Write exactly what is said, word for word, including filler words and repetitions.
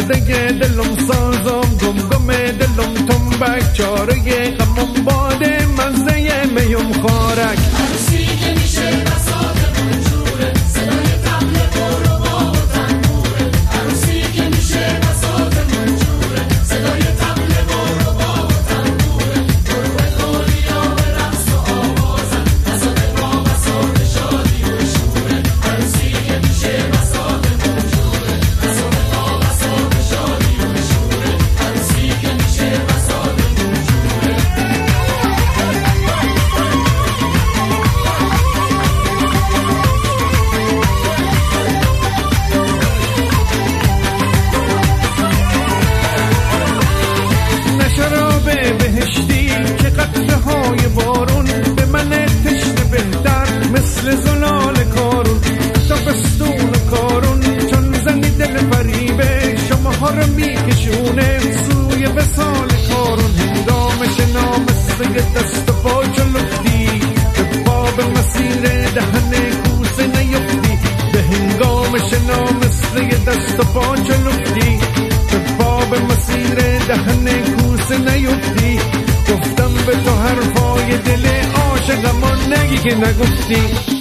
فقر دیگه دلم سازم گم گم دلم تنبک چاره غمم باده مزه میم خارک عروسی که میشه بساط منجوره صدای طبل پر و با و تنبوره عروسی که میشه بساط منجوره صدای طبل پر و با و تنبوره گروه دولیا به رقص و آوازن نزد با بساط شادی و شوره عروسی که میشه بساط منجوره نزد با بساط شادی و شوره عروسی که میشه بساط منجوره نه شراب بهشتی که قطره های بارون به من تشنه بهتر مثل زلال کارون تا بستون کارون چون زنی دل فریبه شما ها رو میکشونه سوی وصال کارون هنگامش نامسته دست و پا چلفتی به باب مسیر دهن کوسه نیفتی به هنگامش نامسته دست و پا چلفتی به باب مسیر دهن کوسه نیفتی گفتم به تو حرفای دل عاشقم نگی که نگفتی